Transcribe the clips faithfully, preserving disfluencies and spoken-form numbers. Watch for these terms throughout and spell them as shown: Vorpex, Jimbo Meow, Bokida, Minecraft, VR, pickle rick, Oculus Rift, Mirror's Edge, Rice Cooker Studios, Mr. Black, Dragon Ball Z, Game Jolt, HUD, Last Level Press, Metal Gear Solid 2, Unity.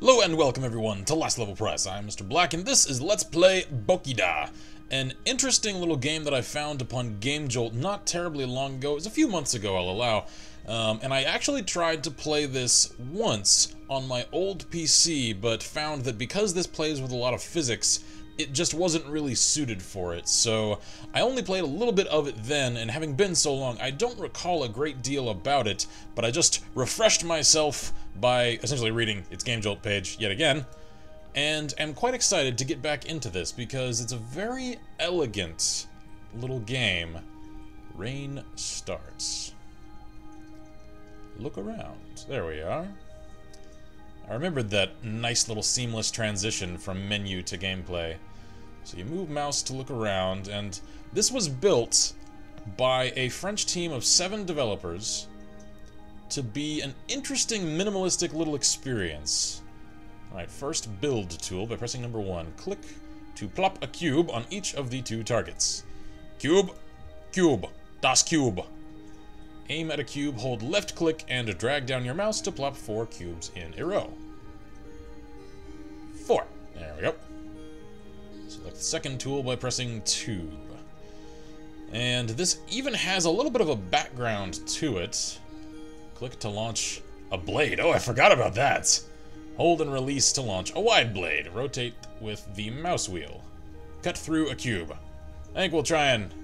Hello and welcome everyone to Last Level Press. I'm Mister Black and this is Let's Play Bokida, an interesting little game that I found upon Game Jolt not terribly long ago. It was a few months ago, I'll allow, um, and I actually tried to play this once on my old P C, but found that because this plays with a lot of physics, it just wasn't really suited for it, so I only played a little bit of it then, and having been so long, I don't recall a great deal about it, but I just refreshed myself by essentially reading its Game Jolt page yet again, and am quite excited to get back into this, because it's a very elegant little game. Rain starts. Look around. There we are. I remembered that nice little seamless transition from menu to gameplay. So you move mouse to look around, and this was built by a French team of seven developers to be an interesting, minimalistic little experience. Alright, first build tool by pressing number one. Click to plop a cube on each of the two targets. Cube, cube, das cube. Aim at a cube, hold left click, and drag down your mouse to plop four cubes in a row. Four. There we go. Select the second tool by pressing two. And this even has a little bit of a background to it. Click to launch a blade. Oh, I forgot about that. Hold and release to launch a wide blade. Rotate with the mouse wheel. Cut through a cube. I think we'll try and...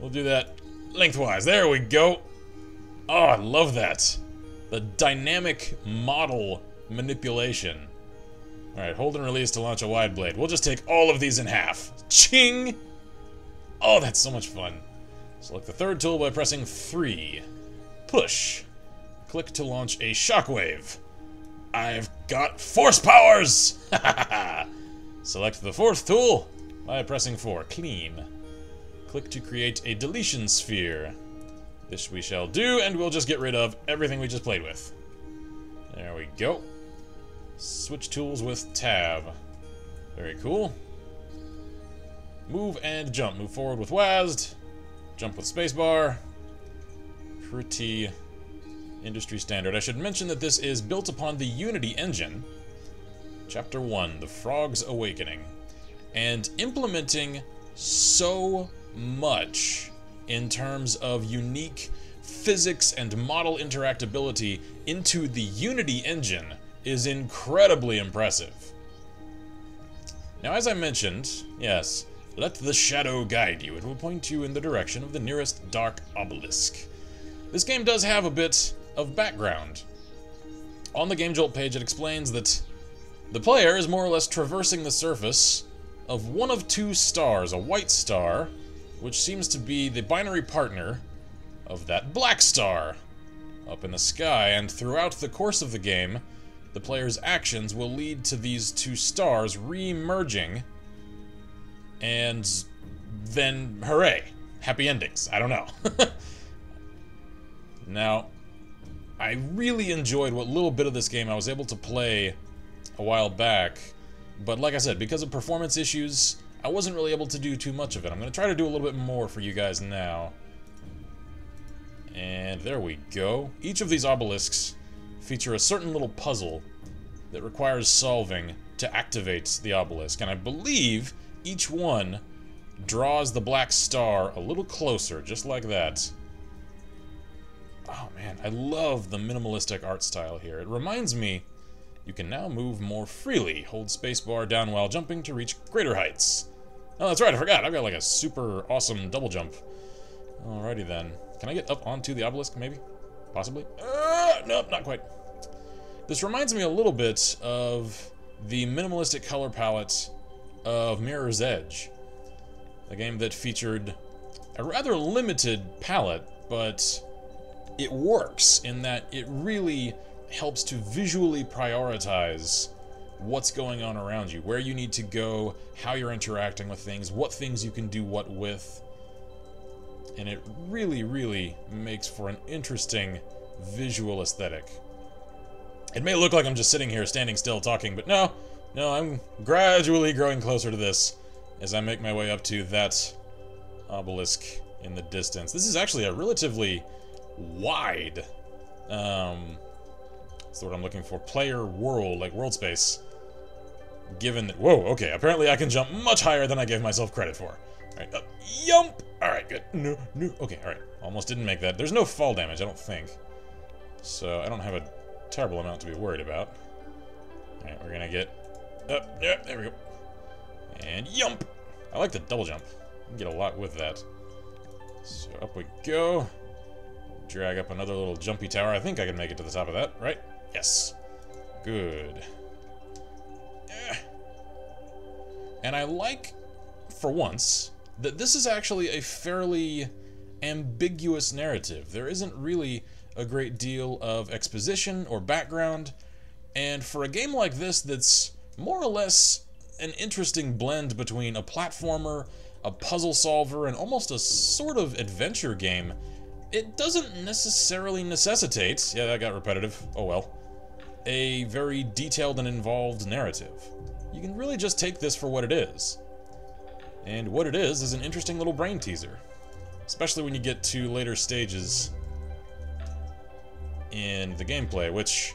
we'll do that lengthwise. There we go. Oh, I love that. The dynamic model manipulation. Alright, hold and release to launch a wide blade. We'll just take all of these in half. Ching! Oh, that's so much fun. Select the third tool by pressing three. Push. Click to launch a shockwave. I've got force powers! Ha ha ha! Select the fourth tool by pressing four. Clean. Click to create a deletion sphere. This we shall do, and we'll just get rid of everything we just played with. There we go. Switch tools with tab. Very cool. Move and jump. Move forward with W A S D. Jump with spacebar. Pretty industry standard. I should mention that this is built upon the Unity engine. Chapter one, The Frog's Awakening. And implementing so much in terms of unique physics and model interactability into the Unity engine is incredibly impressive. Now, as I mentioned, yes, let the shadow guide you. It will point you in the direction of the nearest dark obelisk. This game does have a bit of background. On the Game Jolt page, it explains that the player is more or less traversing the surface of one of two stars, a white star, which seems to be the binary partner of that black star up in the sky, and throughout the course of the game, the player's actions will lead to these two stars re-merging, and then, hooray, happy endings. I don't know. Now, I really enjoyed what little bit of this game I was able to play a while back, but like I said, because of performance issues, I wasn't really able to do too much of it. I'm going to try to do a little bit more for you guys now. And there we go. Each of these obelisks feature a certain little puzzle that requires solving to activate the obelisk. And I believe each one draws the black star a little closer, just like that. Oh man, I love the minimalistic art style here. It reminds me, you can now move more freely. Hold spacebar down while jumping to reach greater heights. Oh, that's right, I forgot. I've got like a super awesome double jump. Alrighty then. Can I get up onto the obelisk, maybe? Possibly? Uh, nope, not quite. This reminds me a little bit of the minimalistic color palette of Mirror's Edge, a game that featured a rather limited palette, but it works in that it really helps to visually prioritize what's going on around you, where you need to go, how you're interacting with things, what things you can do what with. And it really, really makes for an interesting visual aesthetic. It may look like I'm just sitting here standing still talking, but no, no, I'm gradually growing closer to this as I make my way up to that obelisk in the distance. This is actually a relatively wide, um... That's the word I'm looking for. Player world, like world space. Given that... Whoa, okay. Apparently I can jump much higher than I gave myself credit for. Alright, uh, yump! Alright, good. No, no. Okay, alright. Almost didn't make that. There's no fall damage, I don't think. So, I don't have a terrible amount to be worried about. Alright, we're gonna get... Up, yep, there we go. And yump! I like the double jump. I can get a lot with that. So, up we go. Drag up another little jumpy tower. I think I can make it to the top of that, right? Yes. Good. And I like, for once, that this is actually a fairly ambiguous narrative. There isn't really a great deal of exposition or background, and for a game like this that's more or less an interesting blend between a platformer, a puzzle solver, and almost a sort of adventure game, it doesn't necessarily necessitate, yeah, that got repetitive, oh well, a very detailed and involved narrative. You can really just take this for what it is. And what it is is an interesting little brain teaser. Especially when you get to later stages in the gameplay, which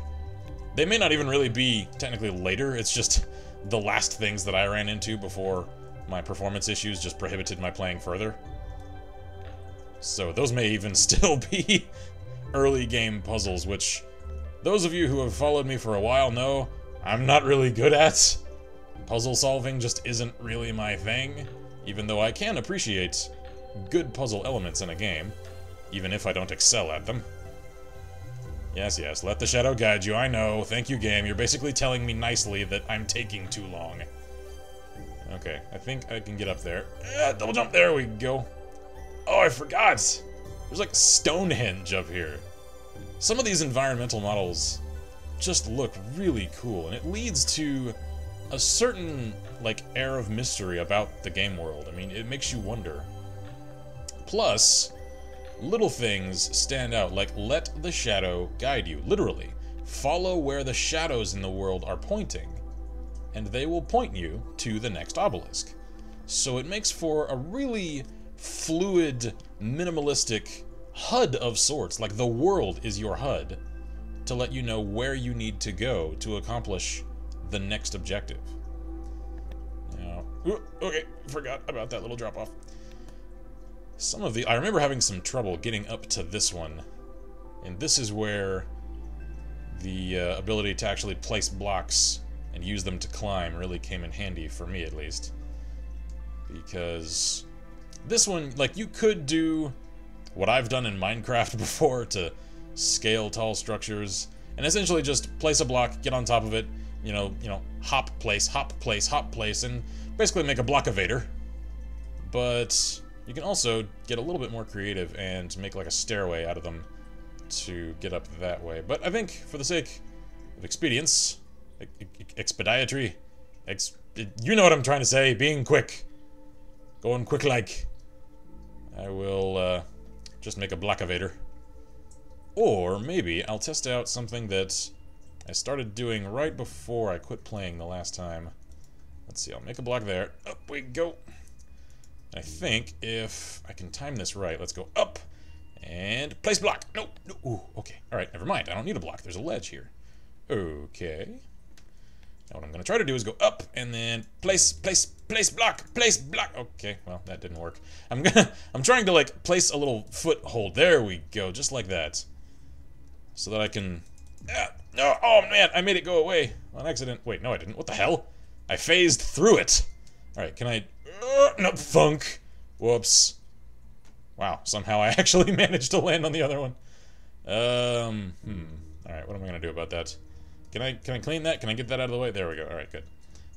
they may not even really be technically later, it's just the last things that I ran into before my performance issues just prohibited my playing further. So those may even still be early game puzzles, which those of you who have followed me for a while know I'm not really good at. Puzzle solving just isn't really my thing, even though I can appreciate good puzzle elements in a game, even if I don't excel at them. Yes, yes, let the shadow guide you, I know. Thank you, game. You're basically telling me nicely that I'm taking too long. Okay, I think I can get up there. Ah, double jump, there we go. Oh, I forgot! There's like Stonehenge up here. Some of these environmental models just look really cool, and it leads to a certain, like, air of mystery about the game world. I mean, it makes you wonder. Plus, little things stand out, like let the shadow guide you, literally. Follow where the shadows in the world are pointing, and they will point you to the next obelisk. So it makes for a really fluid, minimalistic H U D of sorts, like the world is your H U D, to let you know where you need to go to accomplish the next objective. Now, ooh, okay, forgot about that little drop off. Some of the, I remember having some trouble getting up to this one, and this is where the uh, ability to actually place blocks and use them to climb really came in handy, for me at least, because this one, like, you could do what I've done in Minecraft before to scale tall structures, and essentially just place a block, get on top of it, you know, you know, hop, place, hop, place, hop, place, and basically make a block evader. But you can also get a little bit more creative and make like a stairway out of them to get up that way. But I think, for the sake of expedience, expediatory, ex you know what I'm trying to say, being quick, going quick like, I will uh, just make a block evader. Or maybe I'll test out something that I started doing right before I quit playing the last time. Let's see, I'll make a block there. Up we go. I think if I can time this right, let's go up and place block. No, no, ooh, okay. All right, never mind. I don't need a block. There's a ledge here. Okay. Now what I'm going to try to do is go up and then place, place, place block, place block. Okay, well, that didn't work. I'm gonna, I'm trying to like place a little foothold. There we go, just like that. So that I can, ah, no, oh man, I made it go away on accident. Wait, no, I didn't. What the hell? I phased through it. All right, can I... Uh, no, thunk. Whoops. Wow, somehow I actually managed to land on the other one. Um, hmm. All right, what am I going to do about that? Can I can I clean that? Can I get that out of the way? There we go. All right, good.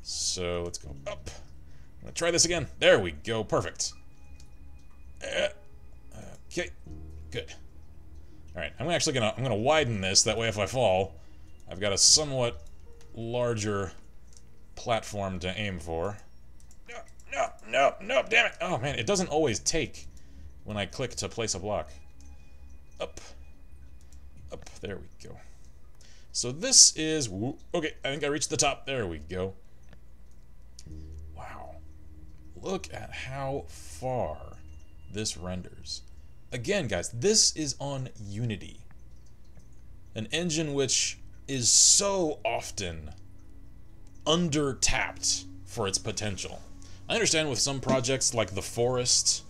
So let's go up. I'm going to try this again. There we go. Perfect. Uh, okay, good. All right, I'm actually going to I'm going to widen this. That way if I fall, I've got a somewhat larger platform to aim for. No, no, no, damn it. Oh, man, it doesn't always take when I click to place a block. Up. Up, there we go. So this is... Okay, I think I reached the top. There we go. Wow. Look at how far this renders. Again, guys, this is on Unity. An engine which is so often under-tapped for its potential. I understand with some projects like The Forest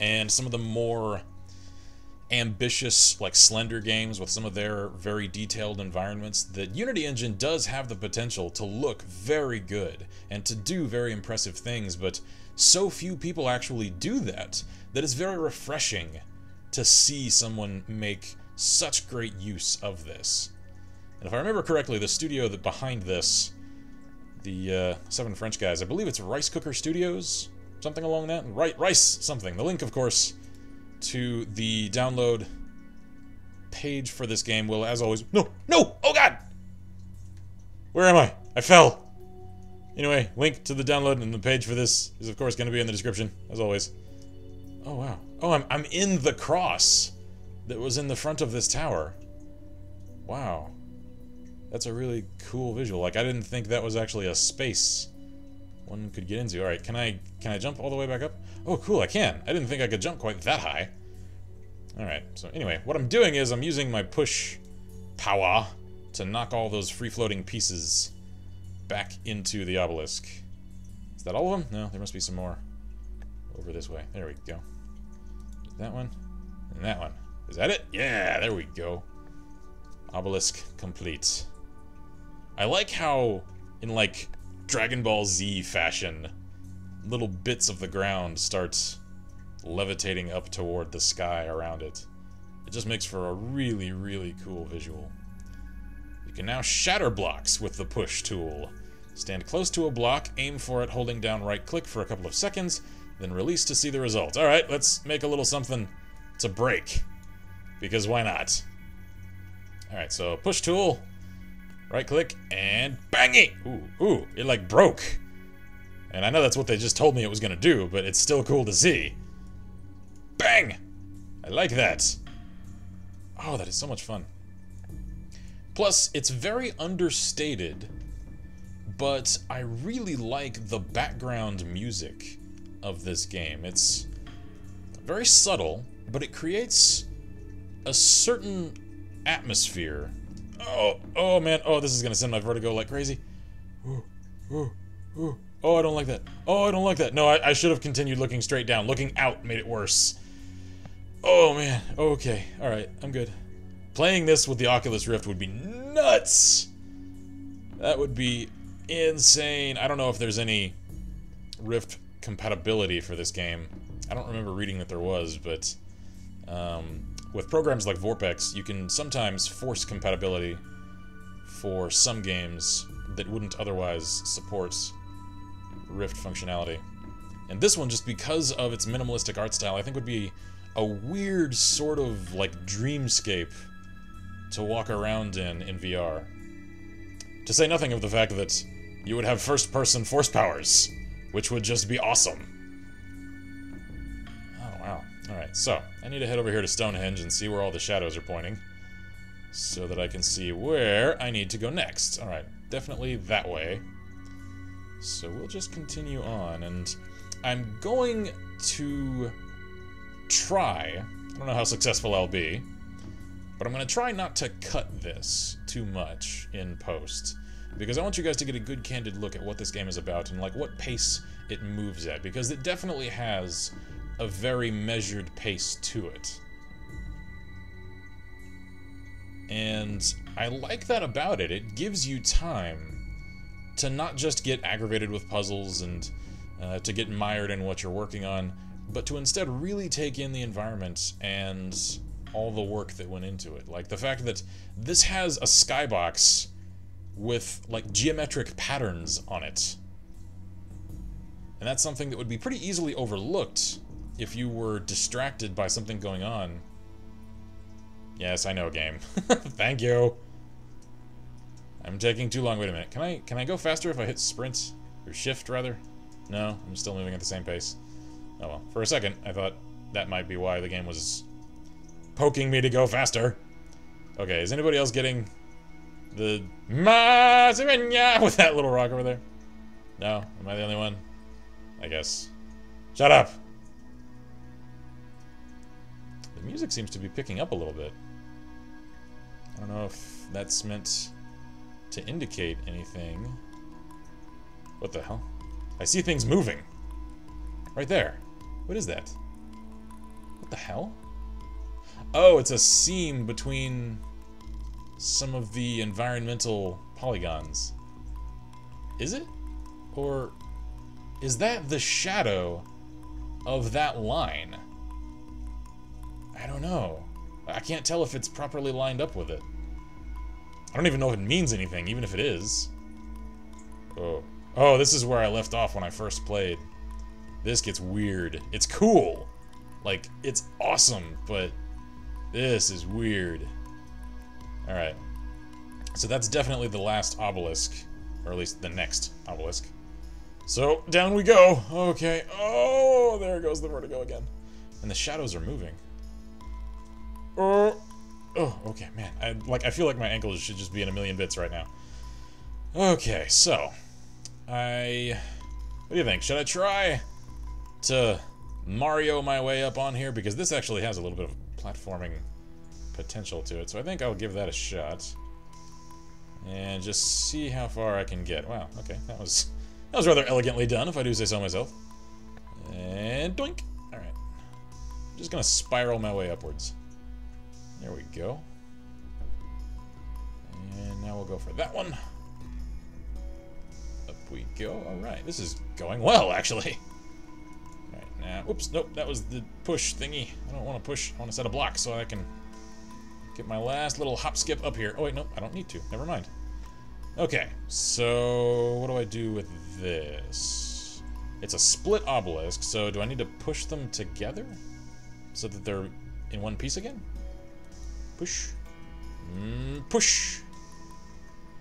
and some of the more ambitious, like Slender games with some of their very detailed environments, the Unity engine does have the potential to look very good and to do very impressive things, but so few people actually do that, that it's very refreshing to see someone make such great use of this. And if I remember correctly, the studio that behind this, the uh, seven French guys, I believe it's Rice Cooker Studios, something along that, right, Rice something. The link, of course, to the download page for this game will, as always... No! No! Oh god! Where am I? I fell! Anyway, link to the download and the page for this is, of course, going to be in the description, as always. Oh, wow. Oh, I'm, I'm in the cross that was in the front of this tower. Wow. That's a really cool visual. Like, I didn't think that was actually a space one could get into. Alright, can I can I jump all the way back up? Oh, cool, I can. I didn't think I could jump quite that high. Alright, so anyway, what I'm doing is I'm using my push power to knock all those free-floating pieces back into the obelisk. Is that all of them? No, there must be some more over this way. There we go. That one, and that one. Is that it? Yeah, there we go. Obelisk complete. I like how, in like Dragon Ball Z fashion, little bits of the ground start levitating up toward the sky around it. It just makes for a really, really cool visual. You can now shatter blocks with the push tool. Stand close to a block, aim for it, holding down right click for a couple of seconds, then release to see the result. Alright, let's make a little something to break, because why not? Alright, so push tool, right click, and bangy! Ooh, ooh, it like broke. And I know that's what they just told me it was gonna do, but it's still cool to see. Bang! I like that. Oh, that is so much fun. Plus, it's very understated, but I really like the background music of this game. It's very subtle, but it creates a certain atmosphere. Oh, oh man, oh, this is gonna send my vertigo like crazy. Ooh, ooh, ooh. Oh, I don't like that. Oh, I don't like that. No, I, I should have continued looking straight down. Looking out made it worse. Oh man, okay, alright, I'm good. Playing this with the Oculus Rift would be nuts! That would be insane. I don't know if there's any Rift compatibility for this game. I don't remember reading that there was, but um, with programs like Vorpex, you can sometimes force compatibility for some games that wouldn't otherwise support Rift functionality. And this one, just because of its minimalistic art style, I think would be a weird sort of like dreamscape to walk around in in V R. To say nothing of the fact that you would have first-person force powers, which would just be awesome. Oh, wow. Alright, so, I need to head over here to Stonehenge and see where all the shadows are pointing, so that I can see where I need to go next. Alright, definitely that way. So we'll just continue on, and I'm going to try, I don't know how successful I'll be, but I'm going to try not to cut this too much in post, because I want you guys to get a good candid look at what this game is about and like what pace it moves at, because it definitely has a very measured pace to it. And I like that about it. It gives you time to not just get aggravated with puzzles and uh, to get mired in what you're working on, but to instead really take in the environment and all the work that went into it. Like the fact that this has a skybox with like geometric patterns on it. And that's something that would be pretty easily overlooked if you were distracted by something going on. Yes, I know, game. Thank you. I'm taking too long. Wait a minute. Can I can I go faster if I hit sprint? Or shift, rather? No, I'm still moving at the same pace. Oh well. For a second, I thought that might be why the game was poking me to go faster. Okay, is anybody else getting the Maserenya with that little rock over there? No? Am I the only one? I guess. Shut up! The music seems to be picking up a little bit. I don't know if that's meant to indicate anything. What the hell? I see things moving. Right there. What is that? What the hell? Oh, it's a seam between some of the environmental polygons. Is it? Or is that the shadow of that line? I don't know. I can't tell if it's properly lined up with it. I don't even know if it means anything, even if it is. Oh. Oh, this is where I left off when I first played. This gets weird. It's cool. Like, it's awesome, but this is weird. Alright. So that's definitely the last obelisk. Or at least the next obelisk. So, down we go. Okay. Oh, there goes the vertigo again. And the shadows are moving. Oh, oh, okay, man. I like. I feel like my ankles should just be in a million bits right now. Okay, so I. What do you think? Should I try to Mario my way up on here, because this actually has a little bit of platforming potential to it? So I think I'll give that a shot and just see how far I can get. Wow. Okay, that was that was rather elegantly done, if I do say so myself. And doink. All right. I'm just gonna spiral my way upwards. There we go. And now we'll go for that one. Up we go. Alright, this is going well, actually. Alright, now. Oops, nope, that was the push thingy. I don't want to push. I want to set a block so I can get my last little hop skip up here. Oh, wait, nope, I don't need to. Never mind. Okay, so what do I do with this? It's a split obelisk, so do I need to push them together so that they're in one piece again? Push. Mm, push.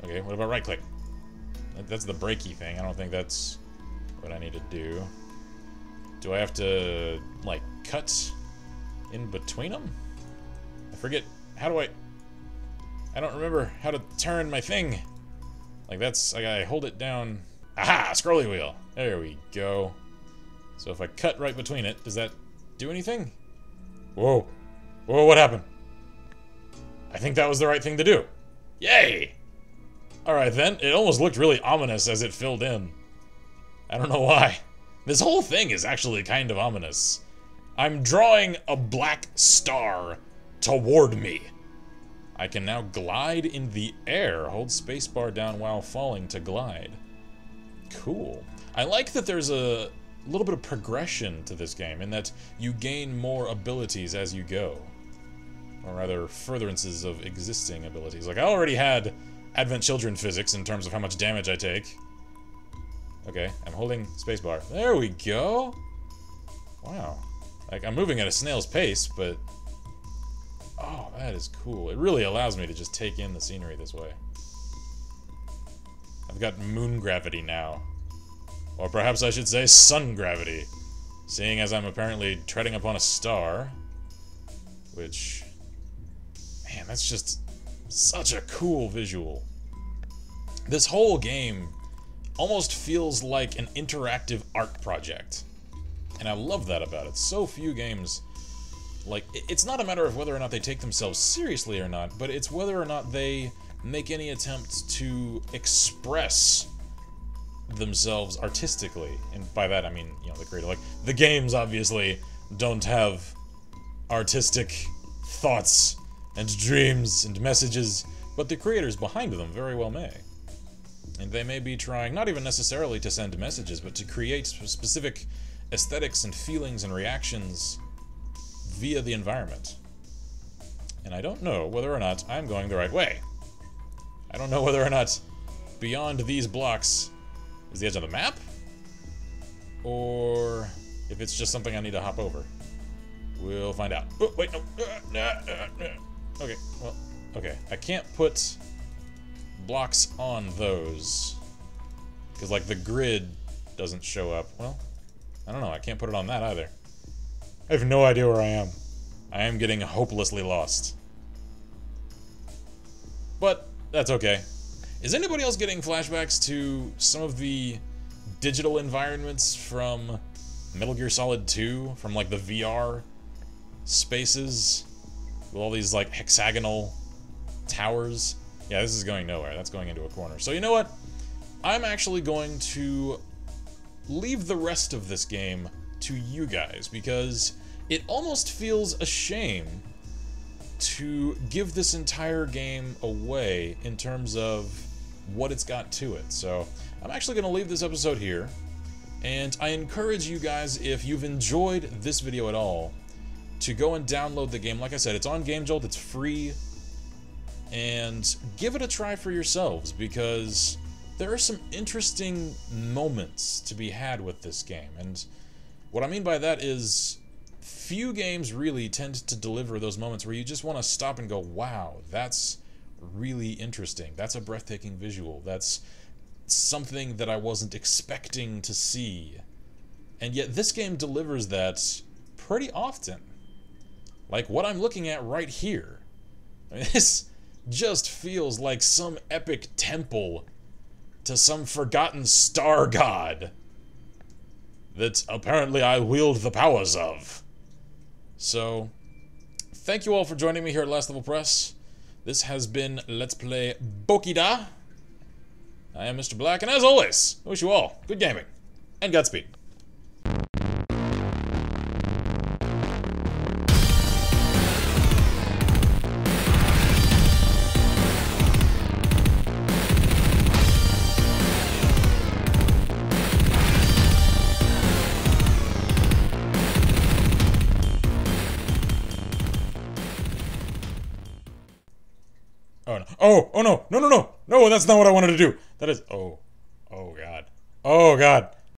Okay, what about right click? That's the breaky thing. I don't think that's what I need to do. Do I have to, like, cut in between them? I forget. How do I... I don't remember how to turn my thing. Like, that's... Like, I hold it down... Aha! Scrolly wheel! There we go. So if I cut right between it, does that do anything? Whoa. Whoa, what happened? I think that was the right thing to do. Yay! Alright then, it almost looked really ominous as it filled in. I don't know why. This whole thing is actually kind of ominous. I'm drawing a black star toward me. I can now glide in the air. Hold spacebar down while falling to glide. Cool. I like that there's a little bit of progression to this game, in that you gain more abilities as you go. Or rather, furtherances of existing abilities. Like, I already had Advent Children physics in terms of how much damage I take. Okay, I'm holding spacebar. There we go! Wow. Like, I'm moving at a snail's pace, but... Oh, that is cool. It really allows me to just take in the scenery this way. I've got moon gravity now. Or perhaps I should say sun gravity. Seeing as I'm apparently treading upon a star. Which... Man, that's just such a cool visual. This whole game almost feels like an interactive art project. And I love that about it. So few games, like, it's not a matter of whether or not they take themselves seriously or not, but it's whether or not they make any attempt to express themselves artistically. And by that I mean, you know, the creator. Like, the games obviously don't have artistic thoughts and dreams and messages, but the creators behind them very well may. And they may be trying not even necessarily to send messages, but to create specific aesthetics and feelings and reactions via the environment. And I don't know whether or not I'm going the right way. I don't know whether or not beyond these blocks is the edge of the map, or if it's just something I need to hop over. We'll find out. Oh, wait, no. Okay, well, okay. I can't put blocks on those. Because, like, the grid doesn't show up. Well, I don't know. I can't put it on that either. I have no idea where I am. I am getting hopelessly lost. But that's okay. Is anybody else getting flashbacks to some of the digital environments from Metal Gear Solid two? From, like, the V R spaces with all these, like, hexagonal towers. Yeah, this is going nowhere. That's going into a corner. So you know what? I'm actually going to leave the rest of this game to you guys, because it almost feels a shame to give this entire game away in terms of what it's got to it. So I'm actually going to leave this episode here, and I encourage you guys, if you've enjoyed this video at all, to go and download the game. Like I said, it's on Game Jolt, it's free, and give it a try for yourselves, because there are some interesting moments to be had with this game. And what I mean by that is, few games really tend to deliver those moments where you just want to stop and go, wow, that's really interesting. That's a breathtaking visual. That's something that I wasn't expecting to see. And yet this game delivers that pretty often. Like what I'm looking at right here. I mean, this just feels like some epic temple to some forgotten star god that apparently I wield the powers of. So, thank you all for joining me here at Last Level Press. This has been Let's Play Bokida. I am Mister Black, and as always, I wish you all good gaming and Godspeed. Oh, oh no, no, no, no, no, that's not what I wanted to do. That is, oh, oh God, oh God.